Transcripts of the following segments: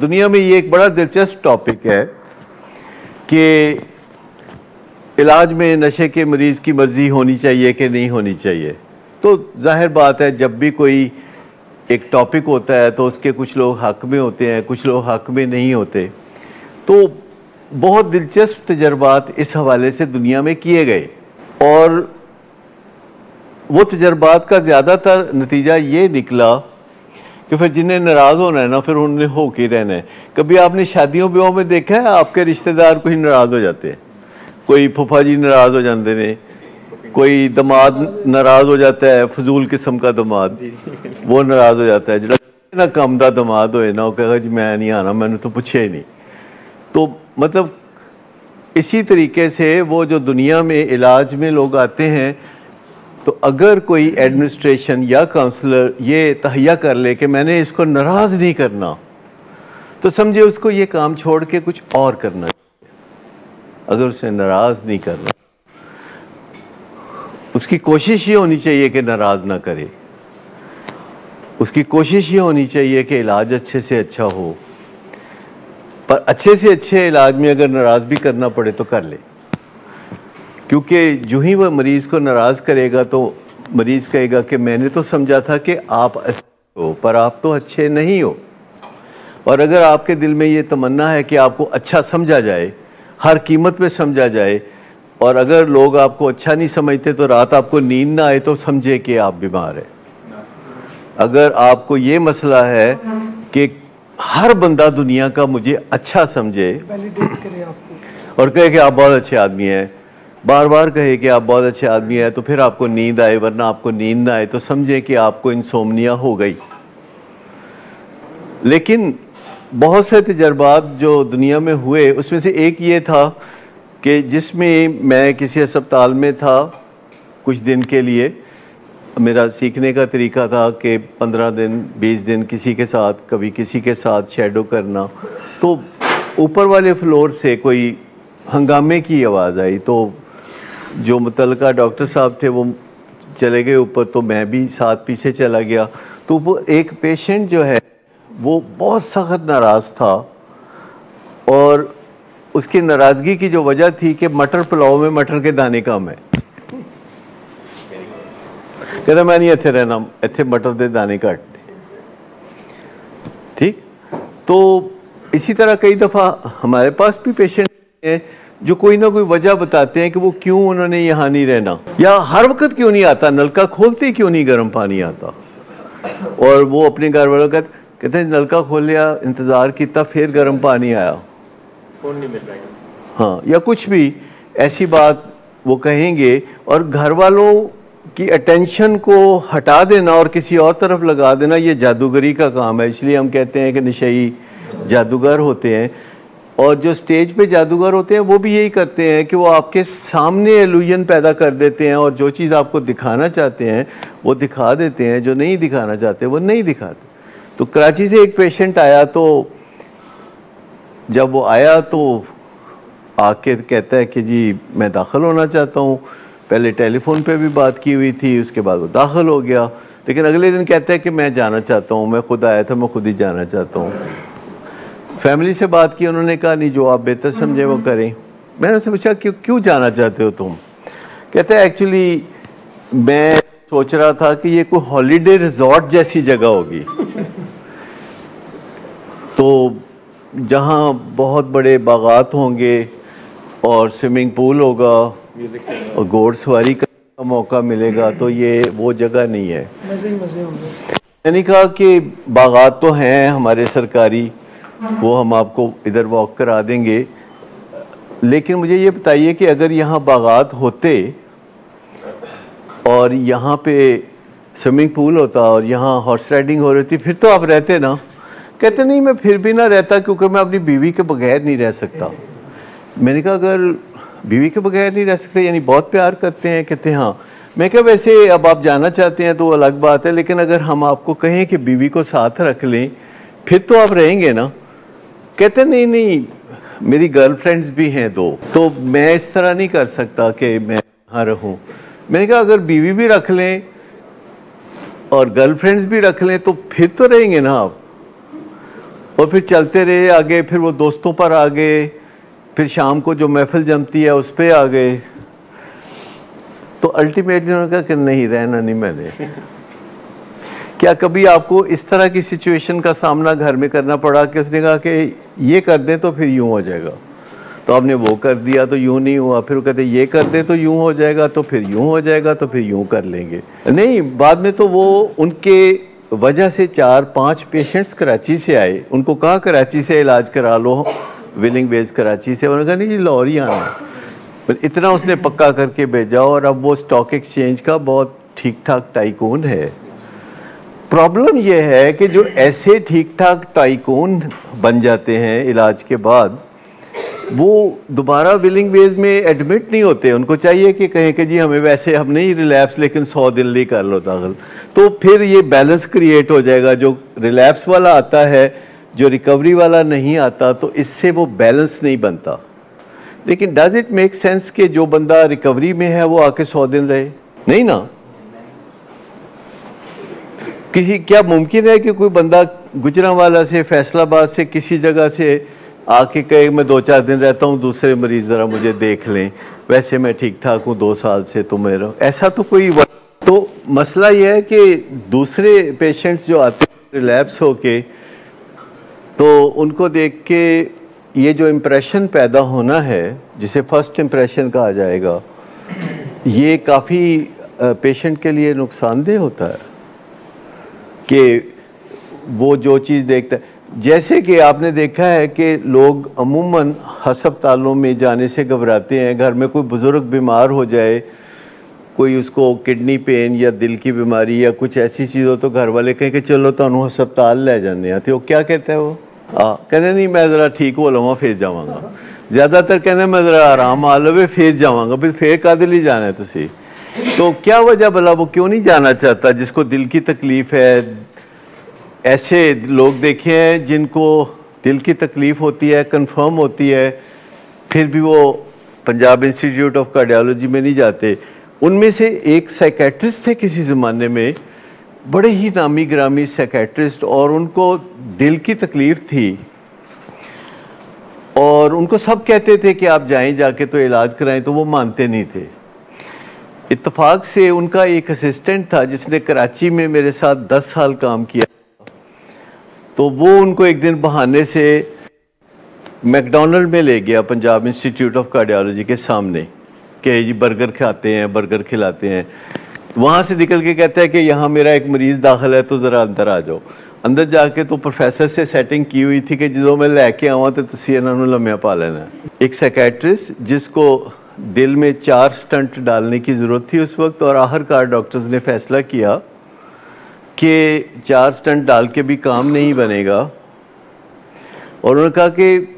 दुनिया में ये एक बड़ा दिलचस्प टॉपिक है कि इलाज में नशे के मरीज़ की मर्ज़ी होनी चाहिए कि नहीं होनी चाहिए। तो जाहिर बात है जब भी कोई एक टॉपिक होता है तो उसके कुछ लोग हक़ में होते हैं, कुछ लोग हक़ में नहीं होते। तो बहुत दिलचस्प तजर्बात इस हवाले से दुनिया में किए गए और वो तजर्बात का ज़्यादातर नतीजा ये निकला कि फिर जिन्हें नाराज़ होना है ना फिर उन्हें हो के रहना है। कभी आपने शादियों ब्याहों में देखा है आपके रिश्तेदार कोई नाराज़ हो जाते हैं, कोई फूफा जी नाराज़ हो जाते हैं, कोई दामाद नाराज़ हो जाता है, फजूल किस्म का दामाद वो नाराज़ हो जाता है। जो ना कम का दामाद होए ना वो कहेगा जी मैं नहीं आना, मैंने तो पूछा ही नहीं। तो मतलब इसी तरीके से वो जो दुनिया में इलाज में लोग आते हैं तो अगर कोई एडमिनिस्ट्रेशन या काउंसलर ये तहैया कर ले कि मैंने इसको नाराज़ नहीं करना तो समझे उसको ये काम छोड़ के कुछ और करना चाहिए। अगर उसने नाराज़ नहीं करना उसकी कोशिश ये होनी चाहिए कि नाराज़ ना करे, उसकी कोशिश ये होनी चाहिए कि इलाज अच्छे से अच्छा हो, पर अच्छे से अच्छे इलाज में अगर नाराज़ भी करना पड़े तो कर ले। क्योंकि जो ही वह मरीज़ को नाराज़ करेगा तो मरीज़ कहेगा कि मैंने तो समझा था कि आप अच्छे हो पर आप तो अच्छे नहीं हो। और अगर आपके दिल में ये तमन्ना है कि आपको अच्छा समझा जाए, हर कीमत पे समझा जाए, और अगर लोग आपको अच्छा नहीं समझते तो रात आपको नींद ना आए तो समझे कि आप बीमार हैं। अगर आपको ये मसला है कि हर बंदा दुनिया का मुझे अच्छा समझे और कहे कि आप बहुत अच्छे आदमी हैं, बार बार कहे कि आप बहुत अच्छे आदमी हैं, तो फिर आपको नींद आए, वरना आपको नींद ना आए तो समझे कि आपको इंसोमनिया हो गई। लेकिन बहुत से तजर्बात जो दुनिया में हुए उसमें से एक ये था कि जिसमें मैं किसी अस्पताल में था कुछ दिन के लिए। मेरा सीखने का तरीका था कि 15 दिन 20 दिन किसी के साथ, कभी किसी के साथ शेडो करना। तो ऊपर वाले फ्लोर से कोई हंगामे की आवाज़ आई तो जो मुतलका डॉक्टर साहब थे वो चले गए ऊपर, तो मैं भी साथ पीछे चला गया। तो वो एक पेशेंट जो है वो बहुत सख्त नाराज़ था और उसकी नाराज़गी की जो वजह थी कि मटर पुलाव में मटर के दाने कम है। कहता मैं नहीं इत्थे रहना, इत्थे मटर के दाने घट ने। ठीक, तो इसी तरह कई दफ़ा हमारे पास भी पेशेंट जो कोई ना कोई वजह बताते हैं कि वो क्यों उन्होंने यहाँ नहीं रहना, या हर वक्त क्यों नहीं आता, नलका खोलते क्यों नहीं गर्म पानी आता। और वो अपने घर वालों का कहते हैं नलका खोल लिया, इंतज़ार कितना, फिर गर्म पानी आया, फोन नहीं मिल पाएगा। हाँ, या कुछ भी ऐसी बात वो कहेंगे और घर वालों की अटेंशन को हटा देना और किसी और तरफ लगा देना ये जादूगरी का काम है। इसलिए हम कहते हैं कि नशई जादूगर होते हैं। और जो स्टेज पे जादूगर होते हैं वो भी यही करते हैं कि वो आपके सामने एल्यूजन पैदा कर देते हैं और जो चीज़ आपको दिखाना चाहते हैं वो दिखा देते हैं, जो नहीं दिखाना चाहते वो नहीं दिखाते। तो कराची से एक पेशेंट आया, तो जब वो आया तो आके कहता है कि जी मैं दाखिल होना चाहता हूँ। पहले टेलीफोन पे भी बात की हुई थी, उसके बाद वो दाखिल हो गया, लेकिन अगले दिन कहता है कि मैं जाना चाहता हूँ, मैं खुद आया था, मैं खुद ही जाना चाहता हूँ। फैमिली से बात की, उन्होंने कहा नहीं जो आप बेहतर समझे वो करें। मैंने उनसे पूछा क्यों जाना चाहते हो तुम? कहते हैं एक्चुअली मैं सोच रहा था कि ये कोई हॉलीडे रिजॉर्ट जैसी जगह होगी तो जहाँ बहुत बड़े बागात होंगे और स्विमिंग पूल होगा और घोड़सवारी का मौका मिलेगा, तो ये वो जगह नहीं है। मैंने कहा कि बागात तो हैं हमारे सरकारी, वो हम आपको इधर वॉक करा देंगे, लेकिन मुझे ये बताइए कि अगर यहाँ बागात होते और यहाँ पे स्विमिंग पूल होता और यहाँ हॉर्स राइडिंग हो रही थी फिर तो आप रहते ना। कहते नहीं मैं फिर भी ना रहता क्योंकि मैं अपनी बीवी के बगैर नहीं रह सकता। मैंने कहा अगर बीवी के बगैर नहीं रह सकते यानी बहुत प्यार करते हैं? कहते हाँ। मैं कहा वैसे अब आप जाना चाहते हैं तो वो अलग बात है, लेकिन अगर हम आपको कहें कि बीवी को साथ रख लें फिर तो आप रहेंगे ना? कहते नहीं नहीं मेरी गर्लफ्रेंड्स भी हैं दो, तो मैं इस तरह नहीं कर सकता कि मैं यहाँ रहूँ। मैंने कहा अगर बीवी भी रख लें और गर्लफ्रेंड्स भी रख लें तो फिर तो रहेंगे ना आप? और फिर चलते रहे आगे, फिर वो दोस्तों पर आ गए, फिर शाम को जो महफिल जमती है उस पर आ गए। तो अल्टीमेटली उन्होंने कहा कि नहीं, रहना नहीं मैंने। क्या कभी आपको इस तरह की सिचुएशन का सामना घर में करना पड़ा कि उसने कहा कि ये कर दें तो फिर यूँ हो जाएगा, तो आपने वो कर दिया तो यूँ नहीं हुआ, फिर वो कहते ये कर दें तो यूँ हो जाएगा, तो फिर यूँ हो जाएगा, तो फिर यूँ कर लेंगे। नहीं, बाद में तो वो उनके वजह से 4-5 पेशेंट्स कराची से आए, उनको कहा कराची से इलाज करा लो, विलिंग वेज कराची से। उन्होंने कहा नहीं जी लाहौर ही आना है। इतना उसने पक्का करके भेजा और अब वो स्टॉक एक्सचेंज का बहुत ठीक ठाक टाइकून है। प्रॉब्लम यह है कि जो ऐसे ठीक ठाक टाइकून बन जाते हैं इलाज के बाद, वो दोबारा विलिंग वेज में एडमिट नहीं होते। उनको चाहिए कि कहें कि जी हमें वैसे हम नहीं रिलैप्स, लेकिन 100 दिन लिए कर लो दाखिल, तो फिर ये बैलेंस क्रिएट हो जाएगा। जो रिलैप्स वाला आता है, जो रिकवरी वाला नहीं आता, तो इससे वो बैलेंस नहीं बनता। लेकिन डज इट मेक सेंस कि जो बंदा रिकवरी में है वो आके 100 दिन रहे? नहीं ना। किसी क्या मुमकिन है कि कोई बंदा गुजरांवाला से, फैसलाबाद से, किसी जगह से आके कहे मैं 2-4 दिन रहता हूँ, दूसरे मरीज़ ज़रा मुझे देख लें, वैसे मैं ठीक ठाक हूँ 2 साल से, तो मेरा ऐसा तो कोई। तो मसला यह है कि दूसरे पेशेंट्स जो आते हैं रिलैप्स होके, तो उनको देख के ये जो इम्प्रेशन पैदा होना है, जिसे फर्स्ट इम्प्रेशन कहा जाएगा, ये काफ़ी पेशेंट के लिए नुकसानदेह होता है कि वो जो चीज़ देखता है। जैसे कि आपने देखा है कि लोग अमूमन हस्पतालों में जाने से घबराते हैं। घर में कोई बुज़ुर्ग बीमार हो जाए, कोई उसको किडनी पेन या दिल की बीमारी या कुछ ऐसी चीज़ हो, तो घर वाले कहें कि चलो तुहानू हस्पताल ले जाने आते हो। क्या कहता है वो? कहते नहीं मैं ज़रा ठीक हो लवां फिर जावांगा। ज़्यादातर कहते मैं ज़रा आराम आ लवे फिर जावांगा। भी फिर कादे लई जाना है तुसीं? तो क्या वजह भला वो क्यों नहीं जाना चाहता? जिसको दिल की तकलीफ़ है, ऐसे लोग देखे हैं जिनको दिल की तकलीफ़ होती है, कंफर्म होती है, फिर भी वो पंजाब इंस्टीट्यूट ऑफ कार्डियोलॉजी में नहीं जाते। उनमें से एक साइकेट्रिस्ट थे किसी ज़माने में, बड़े ही नामी ग्रामी साइकेट्रिस्ट, और उनको दिल की तकलीफ़ थी और उनको सब कहते थे कि आप जाएं, जाके तो इलाज कराएं, तो वो मानते नहीं थे। इत्तफाक से उनका एक असिस्टेंट था जिसने कराची में मेरे साथ 10 साल काम किया, तो वो उनको एक दिन बहाने से मैकडोनल्ड में ले गया, पंजाब इंस्टीट्यूट ऑफ कार्डियोलॉजी के सामने, कि जी बर्गर खाते हैं, बर्गर खिलाते हैं। वहाँ से निकल के कहता है कि यहाँ मेरा एक मरीज़ दाखिल है, तो ज़रा अंदर आ जाओ। अंदर जाके तो प्रोफेसर से सेटिंग की हुई थी कि जो मैं लैके आवा तो तुम इन्होंने लम्या पा लेना। एक साइकेट्रिस्ट जिसको दिल में 4 स्टंट डालने की ज़रूरत थी उस वक्त, और आखिरकार डॉक्टर्स ने फैसला किया कि 4 स्टंट डाल के भी काम नहीं बनेगा, और उन्होंने कहा कि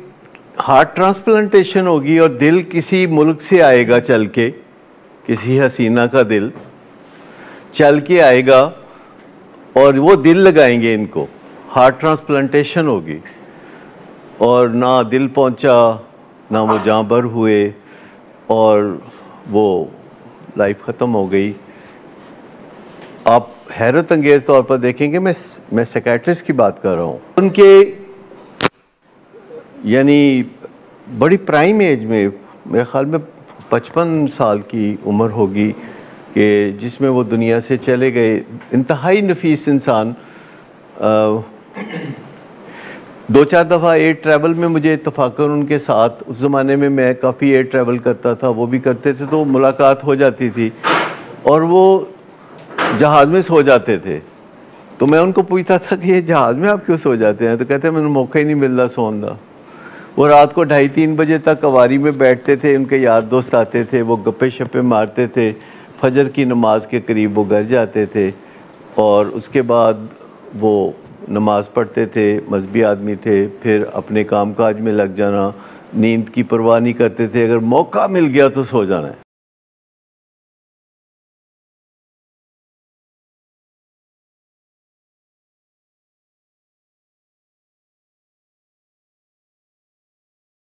हार्ट ट्रांसप्लांटेशन होगी और दिल किसी मुल्क से आएगा चल के, किसी हसीना का दिल चल के आएगा और वो दिल लगाएंगे इनको, हार्ट ट्रांसप्लांटेशन होगी। और ना दिल पहुंचा, ना वो जहाँ भर हुए, और वो लाइफ ख़त्म हो गई। आप हैरत अंगेज तौर पर देखेंगे, मैं साइकेट्रिस्ट की बात कर रहा हूँ। उनके यानी बड़ी प्राइम एज में, मेरे ख़्याल में 55 साल की उम्र होगी कि जिसमें वो दुनिया से चले गए। इंतहाई नफीस इंसान। 2-4 दफ़ा एयर ट्रैवल में मुझे इत्तफाकन उनके साथ, उस ज़माने में मैं काफ़ी एयर ट्रैवल करता था, वो भी करते थे, तो मुलाकात हो जाती थी और वो जहाज़ में सो जाते थे। तो मैं उनको पूछता था कि ये जहाज़ में आप क्यों सो जाते हैं? तो कहते हैं मैंने मौका ही नहीं मिलता सोने का। वो रात को 2:30-3 बजे तक कवारी में बैठते थे, उनके यार दोस्त आते थे, वो गप्पे शप्पे मारते थे, फजर की नमाज के करीब वो घर जाते थे और उसके बाद वो नमाज़ पढ़ते थे, मजहबी आदमी थे, फिर अपने काम काज में लग जाना, नींद की परवाह नहीं करते थे, अगर मौका मिल गया तो सो जाना है।